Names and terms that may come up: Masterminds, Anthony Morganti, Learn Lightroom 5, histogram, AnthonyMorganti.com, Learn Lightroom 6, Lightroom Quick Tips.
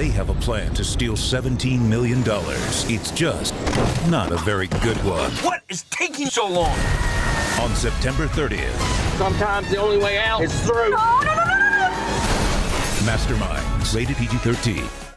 They have a plan to steal $17 million. It's just not a very good one. What is taking so long? On September 30th. Sometimes the only way out is through. No, no, no, no, no. Masterminds, rated PG-13.